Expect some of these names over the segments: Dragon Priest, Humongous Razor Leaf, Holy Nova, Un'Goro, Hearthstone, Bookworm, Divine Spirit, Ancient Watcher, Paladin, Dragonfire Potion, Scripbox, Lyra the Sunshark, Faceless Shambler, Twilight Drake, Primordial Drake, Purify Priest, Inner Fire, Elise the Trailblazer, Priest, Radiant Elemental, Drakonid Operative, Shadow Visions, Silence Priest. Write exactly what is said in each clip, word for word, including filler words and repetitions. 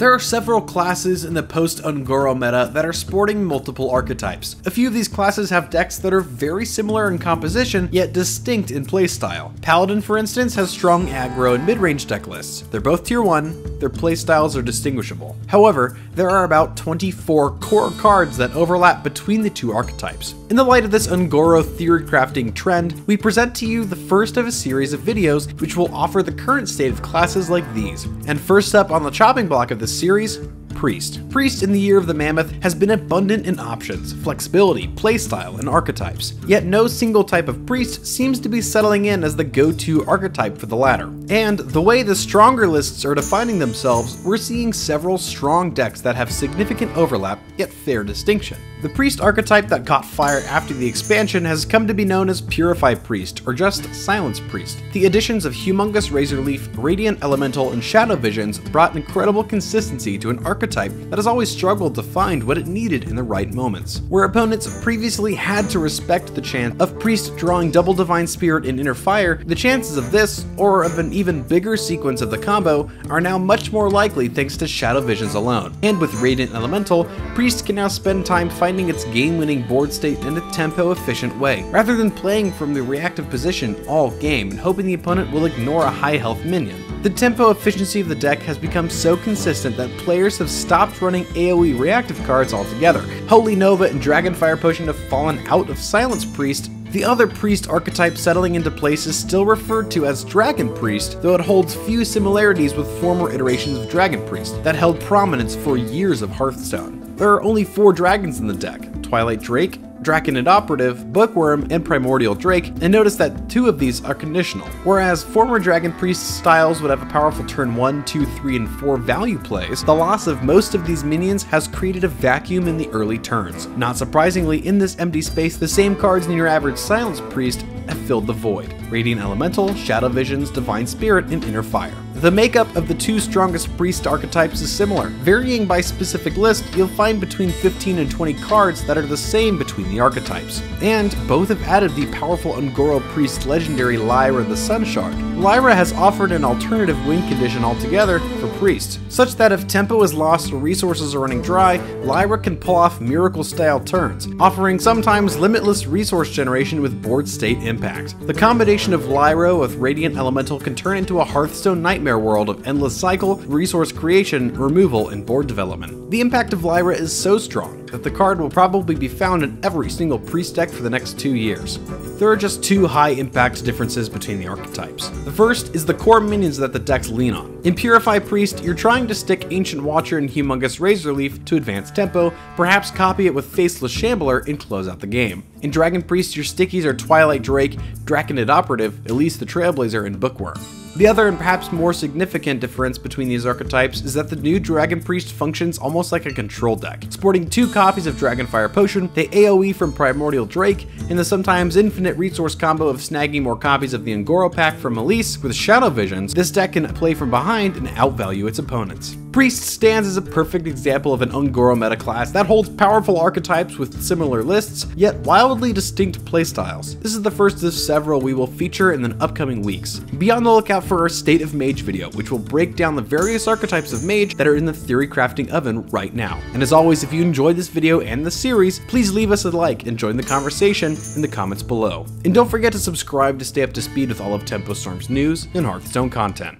There are several classes in the post-Un'Goro meta that are sporting multiple archetypes. A few of these classes have decks that are very similar in composition, yet distinct in playstyle. Paladin, for instance, has strong aggro and mid-range deck lists. They're both tier one, their playstyles are distinguishable. However, there are about twenty-four core cards that overlap between the two archetypes. In the light of this Un'Goro theory crafting trend, we present to you the first of a series of videos which will offer the current state of classes like these. And first up on the chopping block of this series, Priest. Priest in the Year of the Mammoth has been abundant in options, flexibility, playstyle, and archetypes, yet no single type of Priest seems to be settling in as the go-to archetype for the latter. And the way the stronger lists are defining themselves, we're seeing several strong decks that have significant overlap, yet fair distinction. The Priest archetype that caught fire after the expansion has come to be known as Purify Priest, or just Silence Priest. The additions of Humongous Razor Leaf, Radiant Elemental, and Shadow Visions brought incredible consistency to an archetype that has always struggled to find what it needed in the right moments. Where opponents previously had to respect the chance of Priest drawing double Divine Spirit and Inner Fire, the chances of this, or of an even bigger sequence of the combo, are now much more likely thanks to Shadow Visions alone. And with Radiant Elemental, Priest can now spend time fighting finding its game-winning board state in a tempo-efficient way, rather than playing from the reactive position all game and hoping the opponent will ignore a high-health minion. The tempo efficiency of the deck has become so consistent that players have stopped running AoE reactive cards altogether. Holy Nova and Dragonfire Potion have fallen out of Silence Priest. The other Priest archetype settling into place is still referred to as Dragon Priest, though it holds few similarities with former iterations of Dragon Priest that held prominence for years of Hearthstone. There are only four dragons in the deck: Twilight Drake, Drakonid Operative, Bookworm, and Primordial Drake, and notice that two of these are conditional. Whereas former Dragon Priest styles would have a powerful turn one, two, three, and four value plays, the loss of most of these minions has created a vacuum in the early turns. Not surprisingly, in this empty space, the same cards in your average Silence Priest have filled the void: Radiant Elemental, Shadow Visions, Divine Spirit, and Inner Fire. The makeup of the two strongest Priest archetypes is similar. Varying by specific list, you'll find between fifteen and twenty cards that are the same between the archetypes. And both have added the powerful Un'Goro Priest legendary Lyra the Sunshark. Lyra has offered an alternative win condition altogether for Priest, such that if tempo is lost or resources are running dry, Lyra can pull off miracle-style turns, offering sometimes limitless resource generation with board state impact. The combination of Lyra with Radiant Elemental can turn into a Hearthstone nightmare world of endless cycle, resource creation, removal, and board development. The impact of Lyra is so strong that the card will probably be found in every single Priest deck for the next two years. There are just two high impact differences between the archetypes. The first is the core minions that the decks lean on. In Purify Priest, you're trying to stick Ancient Watcher and Humongous Razor Leaf to advance tempo, perhaps copy it with Faceless Shambler, and close out the game. In Dragon Priest, your stickies are Twilight Drake, Drakonid Operative, Elise the Trailblazer, and Bookworm. The other and perhaps more significant difference between these archetypes is that the new Dragon Priest functions almost like a control deck. Sporting two copies of Dragonfire Potion, the AoE from Primordial Drake, and the sometimes infinite resource combo of snagging more copies of the Un'Goro pack from Elise with Shadow Visions, this deck can play from behind and outvalue its opponents. Priest stands as a perfect example of an Un'Goro meta class that holds powerful archetypes with similar lists, yet wildly distinct playstyles. This is the first of several we will feature in the upcoming weeks. Be on the lookout for our State of Mage video, which will break down the various archetypes of Mage that are in the theory crafting oven right now. And as always, if you enjoyed this video and the series, please leave us a like and join the conversation in the comments below. And don't forget to subscribe to stay up to speed with all of TempoStorm's news and Hearthstone content.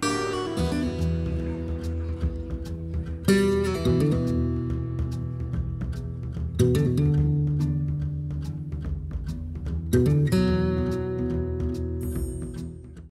Thank you.